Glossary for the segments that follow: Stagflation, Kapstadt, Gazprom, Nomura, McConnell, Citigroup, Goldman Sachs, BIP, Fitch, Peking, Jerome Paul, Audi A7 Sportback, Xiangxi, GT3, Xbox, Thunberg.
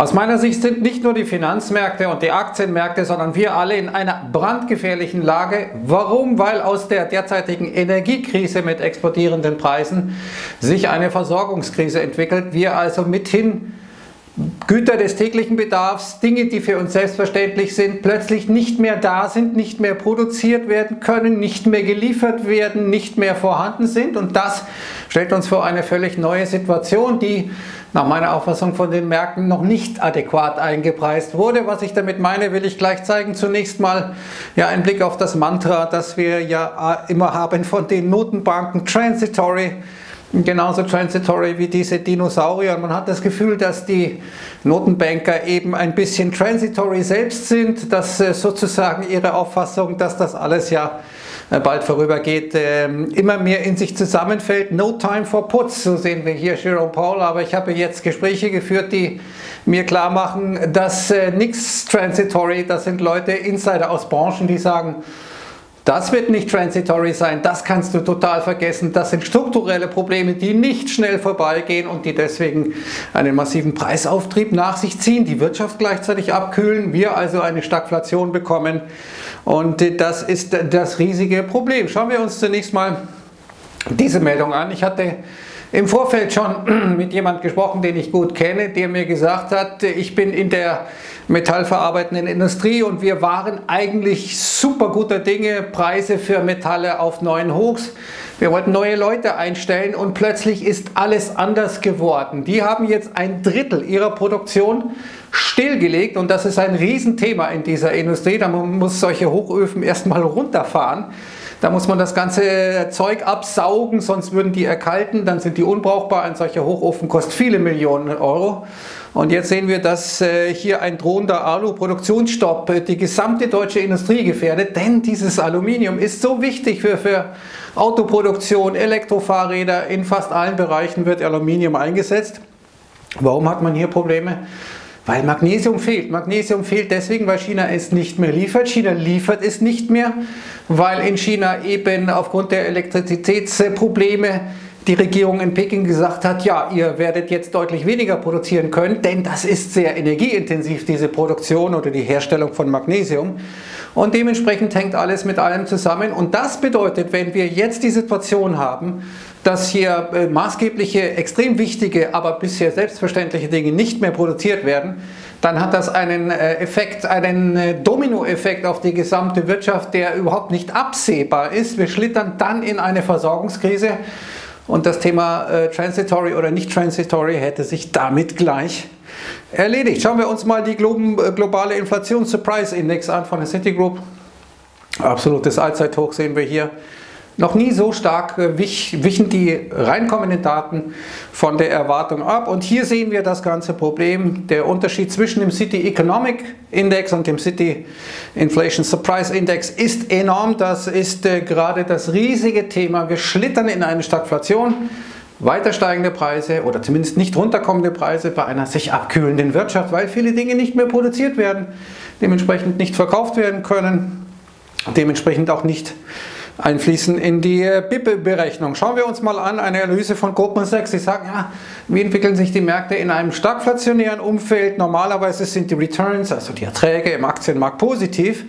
Aus meiner Sicht sind nicht nur die Finanzmärkte und die Aktienmärkte, sondern wir alle in einer brandgefährlichen Lage. Warum? Weil aus der derzeitigen Energiekrise mit explodierenden Preisen sich eine Versorgungskrise entwickelt. Wir also mithin Güter des täglichen Bedarfs, Dinge, die für uns selbstverständlich sind, plötzlich nicht mehr da sind, nicht mehr produziert werden können, nicht mehr geliefert werden, nicht mehr vorhanden sind. Und das stellt uns vor eine völlig neue Situation, die nach meiner Auffassung von den Märkten noch nicht adäquat eingepreist wurde. Was ich damit meine, will ich gleich zeigen. Zunächst mal ja ein Blick auf das Mantra, das wir ja immer haben von den Notenbanken: Transitory. Genauso transitory wie diese Dinosaurier. Man hat das Gefühl, dass die Notenbanker eben ein bisschen transitory selbst sind, dass sozusagen ihre Auffassung, dass das alles ja bald vorübergeht, immer mehr in sich zusammenfällt. No time for puts, so sehen wir hier Jerome Paul. Aber ich habe jetzt Gespräche geführt, die mir klar machen, dass nichts transitory, das sind Leute, Insider aus Branchen, die sagen, das wird nicht transitory sein, das kannst du total vergessen. Das sind strukturelle Probleme, die nicht schnell vorbeigehen und die deswegen einen massiven Preisauftrieb nach sich ziehen, die Wirtschaft gleichzeitig abkühlen, wir also eine Stagflation bekommen. Und das ist das riesige Problem. Schauen wir uns zunächst mal diese Meldung an. Ich hatte im Vorfeld schon mit jemandem gesprochen, den ich gut kenne, der mir gesagt hat, ich bin in der metallverarbeitenden Industrie und wir waren eigentlich super guter Dinge, Preise für Metalle auf neuen Hochs. Wir wollten neue Leute einstellen und plötzlich ist alles anders geworden. Die haben jetzt ein Drittel ihrer Produktion stillgelegt und das ist ein Riesenthema in dieser Industrie. Da muss solche Hochöfen erstmal runterfahren. Da muss man das ganze Zeug absaugen, sonst würden die erkalten, dann sind die unbrauchbar. Ein solcher Hochofen kostet viele Millionen Euro. Und jetzt sehen wir, dass hier ein drohender Alu-Produktionsstopp die gesamte deutsche Industrie gefährdet, denn dieses Aluminium ist so wichtig für Autoproduktion, Elektrofahrräder. In fast allen Bereichen wird Aluminium eingesetzt. Warum hat man hier Probleme? Weil Magnesium fehlt. Magnesium fehlt deswegen, weil China es nicht mehr liefert. China liefert es nicht mehr, weil in China eben aufgrund der Elektrizitätsprobleme die Regierung in Peking gesagt hat, ja, ihr werdet jetzt deutlich weniger produzieren können, denn das ist sehr energieintensiv, diese Produktion oder die Herstellung von Magnesium. Und dementsprechend hängt alles mit allem zusammen. Und das bedeutet, wenn wir jetzt die Situation haben, dass hier maßgebliche, extrem wichtige, aber bisher selbstverständliche Dinge nicht mehr produziert werden, dann hat das einen Effekt, einen Dominoeffekt auf die gesamte Wirtschaft, der überhaupt nicht absehbar ist. Wir schlittern dann in eine Versorgungskrise und das Thema transitory oder nicht transitory hätte sich damit gleich erledigt. Schauen wir uns mal die globale Inflations-Surprise-Index an von der Citigroup. Absolutes Allzeithoch sehen wir hier. Noch nie so stark wichen die reinkommenden Daten von der Erwartung ab. Und hier sehen wir das ganze Problem. Der Unterschied zwischen dem City Economic Index und dem City Inflation Surprise Index ist enorm. Das ist gerade das riesige Thema. Wir schlittern in eine Stagflation. Weiter steigende Preise oder zumindest nicht runterkommende Preise bei einer sich abkühlenden Wirtschaft, weil viele Dinge nicht mehr produziert werden, dementsprechend nicht verkauft werden können, dementsprechend auch nicht einfließen in die BIP-Berechnung. Schauen wir uns mal an, eine Analyse von Goldman Sachs. Sie sagen, ja, wie entwickeln sich die Märkte in einem stagflationären Umfeld? Normalerweise sind die Returns, also die Erträge im Aktienmarkt, positiv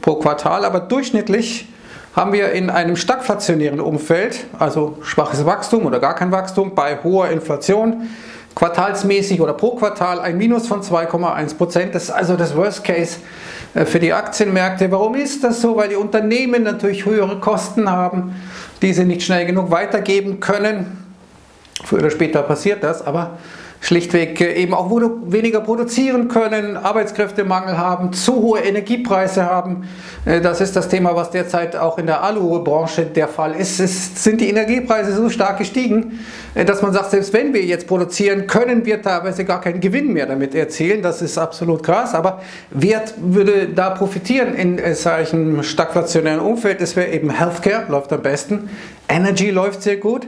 pro Quartal, aber durchschnittlich haben wir in einem stagflationären Umfeld, also schwaches Wachstum oder gar kein Wachstum, bei hoher Inflation, quartalsmäßig oder pro Quartal ein Minus von 2,1%. Das ist also das Worst Case für die Aktienmärkte. Warum ist das so? Weil die Unternehmen natürlich höhere Kosten haben, die sie nicht schnell genug weitergeben können. Früher oder später passiert das, aber schlichtweg eben auch weniger produzieren können, Arbeitskräftemangel haben, zu hohe Energiepreise haben. Das ist das Thema, was derzeit auch in der Alu-Branche der Fall ist. Es sind die Energiepreise so stark gestiegen, dass man sagt, selbst wenn wir jetzt produzieren, können wir teilweise gar keinen Gewinn mehr damit erzielen. Das ist absolut krass, aber wer würde da profitieren in solchen stagflationären Umfeld? Es wäre eben Healthcare, läuft am besten. Energy läuft sehr gut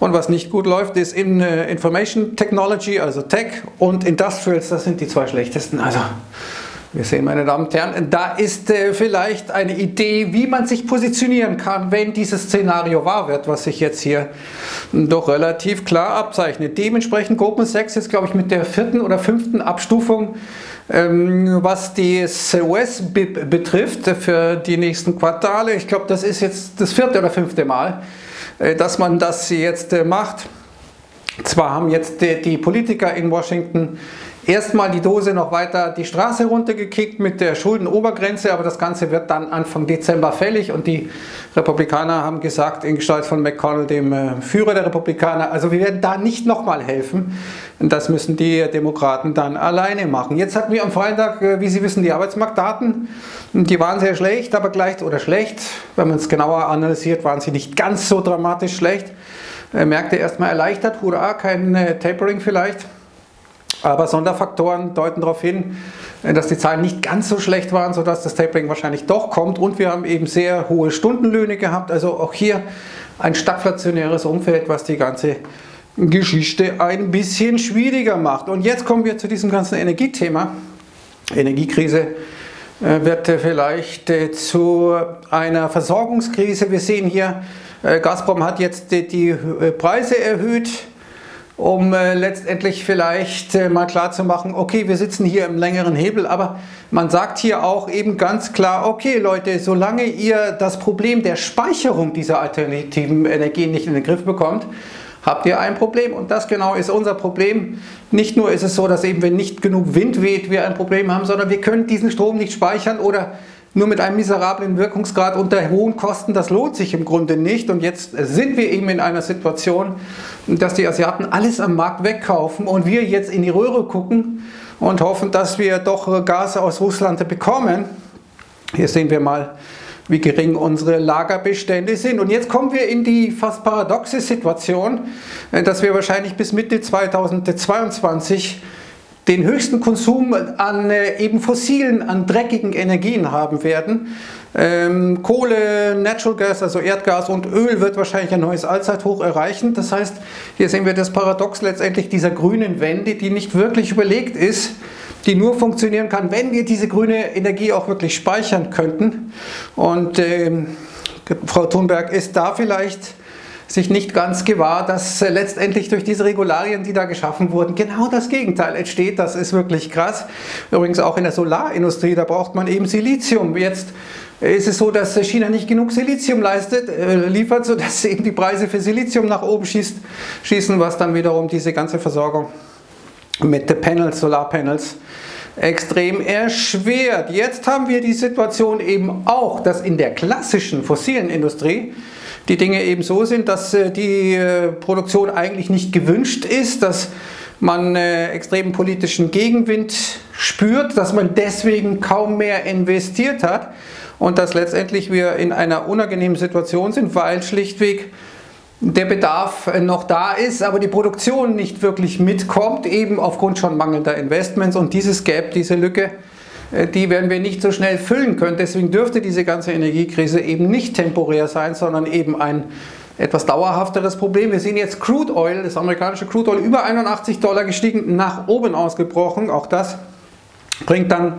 und was nicht gut läuft, ist in Information Technology, also Tech, und Industrials, das sind die zwei schlechtesten. Also Wir sehen, meine Damen und Herren, da ist vielleicht eine Idee, wie man sich positionieren kann, wenn dieses Szenario wahr wird, was sich jetzt hier doch relativ klar abzeichnet. Dementsprechend Gruppe 6 ist, glaube ich, mit der 4. oder 5. Abstufung, was das US-BIP betrifft für die nächsten Quartale. Ich glaube, das ist jetzt das 4. oder 5. Mal, dass man das jetzt macht. Zwar haben jetzt die Politiker in Washington erstmal die Dose noch weiter die Straße runtergekickt mit der Schuldenobergrenze, aber das Ganze wird dann Anfang Dezember fällig und die Republikaner haben gesagt, in Gestalt von McConnell, dem Führer der Republikaner, also wir werden da nicht nochmal helfen, das müssen die Demokraten dann alleine machen. Jetzt hatten wir am Freitag, wie Sie wissen, die Arbeitsmarktdaten, die waren sehr schlecht, aber gleich oder schlecht, wenn man es genauer analysiert, waren sie nicht ganz so dramatisch schlecht. Märkte erstmal erleichtert, hurra, kein Tapering vielleicht. Aber Sonderfaktoren deuten darauf hin, dass die Zahlen nicht ganz so schlecht waren, sodass das Tapering wahrscheinlich doch kommt. Und wir haben eben sehr hohe Stundenlöhne gehabt. Also auch hier ein stagflationäres Umfeld, was die ganze Geschichte ein bisschen schwieriger macht. Und jetzt kommen wir zu diesem ganzen Energiethema. Energiekrise wird vielleicht zu einer Versorgungskrise. Wir sehen hier, Gazprom hat jetzt die Preise erhöht, um letztendlich vielleicht mal klarzumachen, okay, wir sitzen hier im längeren Hebel, aber man sagt hier auch eben ganz klar, okay Leute, solange ihr das Problem der Speicherung dieser alternativen Energien nicht in den Griff bekommt, habt ihr ein Problem. Und das genau ist unser Problem. Nicht nur ist es so, dass eben wenn nicht genug Wind weht, wir ein Problem haben, sondern wir können diesen Strom nicht speichern oder nur mit einem miserablen Wirkungsgrad unter hohen Kosten, das lohnt sich im Grunde nicht. Und jetzt sind wir eben in einer Situation, dass die Asiaten alles am Markt wegkaufen und wir jetzt in die Röhre gucken und hoffen, dass wir doch Gas aus Russland bekommen. Hier sehen wir mal, wie gering unsere Lagerbestände sind. Und jetzt kommen wir in die fast paradoxe Situation, dass wir wahrscheinlich bis Mitte 2022 den höchsten Konsum an eben fossilen, an dreckigen Energien haben werden. Kohle, Natural Gas, also Erdgas und Öl wird wahrscheinlich ein neues Allzeithoch erreichen. Das heißt, hier sehen wir das Paradox letztendlich dieser grünen Wende, die nicht wirklich überlegt ist, die nur funktionieren kann, wenn wir diese grüne Energie auch wirklich speichern könnten. Und Frau Thunberg ist da vielleicht sich nicht ganz gewahr, dass letztendlich durch diese Regularien, die da geschaffen wurden, genau das Gegenteil entsteht. Das ist wirklich krass. Übrigens auch in der Solarindustrie, da braucht man eben Silizium. Jetzt ist es so, dass China nicht genug Silizium liefert, sodass eben die Preise für Silizium nach oben schießen, was dann wiederum diese ganze Versorgung mit den Panels, Solarpanels extrem erschwert. Jetzt haben wir die Situation eben auch, dass in der klassischen fossilen Industrie die Dinge eben so sind, dass die Produktion eigentlich nicht gewünscht ist, dass man extremen politischen Gegenwind spürt, dass man deswegen kaum mehr investiert hat und dass letztendlich wir in einer unangenehmen Situation sind, weil schlichtweg der Bedarf noch da ist, aber die Produktion nicht wirklich mitkommt, eben aufgrund schon mangelnder Investments, und dieses Gap, diese Lücke, die werden wir nicht so schnell füllen können. Deswegen dürfte diese ganze Energiekrise eben nicht temporär sein, sondern eben ein etwas dauerhafteres Problem. Wir sehen jetzt Crude Oil, das amerikanische Crude Oil, über $81 gestiegen, nach oben ausgebrochen. Auch das bringt dann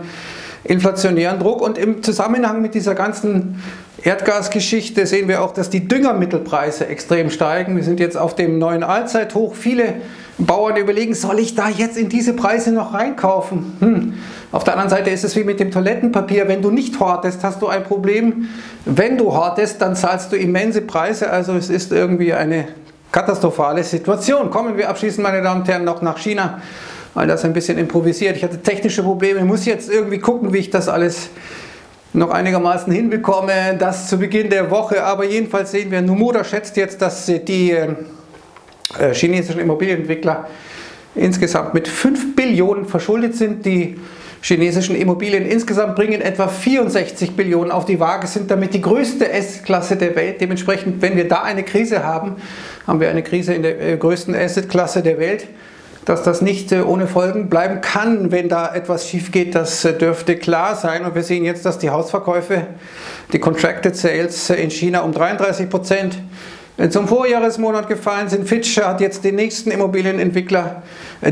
inflationären Druck. Und im Zusammenhang mit dieser ganzen Erdgasgeschichte sehen wir auch, dass die Düngermittelpreise extrem steigen. Wir sind jetzt auf dem neuen Allzeithoch. Viele Bauern überlegen, soll ich da jetzt in diese Preise noch reinkaufen? Auf der anderen Seite ist es wie mit dem Toilettenpapier. Wenn du nicht hortest, hast du ein Problem. Wenn du hortest, dann zahlst du immense Preise. Also es ist irgendwie eine katastrophale Situation. Kommen wir abschließend, meine Damen und Herren, noch nach China. All das ein bisschen improvisiert. Ich hatte technische Probleme. Ich muss jetzt irgendwie gucken, wie ich das alles noch einigermaßen hinbekomme. Das zu Beginn der Woche. Aber jedenfalls sehen wir, Nomura schätzt jetzt, dass die chinesischen Immobilienentwickler insgesamt mit 5 Billionen verschuldet sind. Die chinesischen Immobilien insgesamt bringen etwa 64 Billionen auf die Waage, sind damit die größte Assetklasse der Welt. Dementsprechend, wenn wir da eine Krise haben, haben wir eine Krise in der größten Assetklasse der Welt. Dass das nicht ohne Folgen bleiben kann, wenn da etwas schief geht, das dürfte klar sein. Und wir sehen jetzt, dass die Hausverkäufe, die Contracted Sales in China um 33% zum Vorjahresmonat gefallen sind. Fitch hat jetzt den nächsten Immobilienentwickler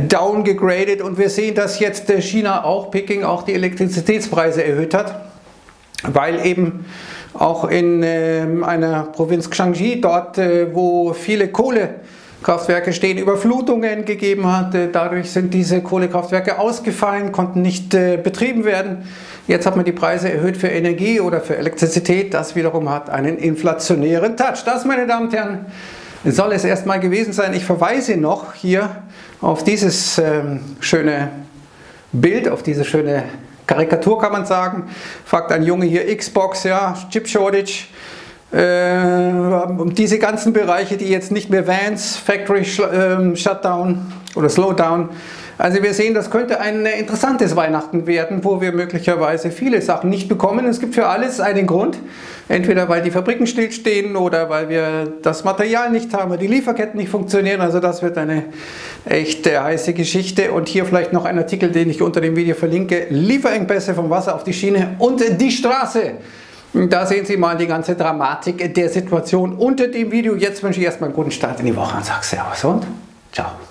downgegradet und wir sehen, dass jetzt China auch, Peking auch die Elektrizitätspreise erhöht hat, weil eben auch in einer Provinz Xiangxi, dort wo viele Kohlekraftwerke stehen, Überflutungen gegeben hat. Dadurch sind diese Kohlekraftwerke ausgefallen, konnten nicht betrieben werden. Jetzt hat man die Preise erhöht für Energie oder für Elektrizität. Das wiederum hat einen inflationären Touch. Das, meine Damen und Herren, soll es erstmal gewesen sein. Ich verweise noch hier auf dieses schöne Bild, auf diese schöne Karikatur, kann man sagen. Fragt ein Junge hier, Xbox, ja, Chip Shortage. Diese ganzen Bereiche, die jetzt nicht mehr Vans, Factory Shutdown oder Slowdown. Also wir sehen, das könnte ein interessantes Weihnachten werden, wo wir möglicherweise viele Sachen nicht bekommen. Es gibt für alles einen Grund, entweder weil die Fabriken stillstehen oder weil wir das Material nicht haben, weil die Lieferketten nicht funktionieren. Also das wird eine echte heiße Geschichte. Und hier vielleicht noch ein Artikel, den ich unter dem Video verlinke. Lieferengpässe vom Wasser auf die Schiene und die Straße. Da sehen Sie mal die ganze Dramatik der Situation unter dem Video. Jetzt wünsche ich erstmal einen guten Start in die Woche und sage Servus und Ciao.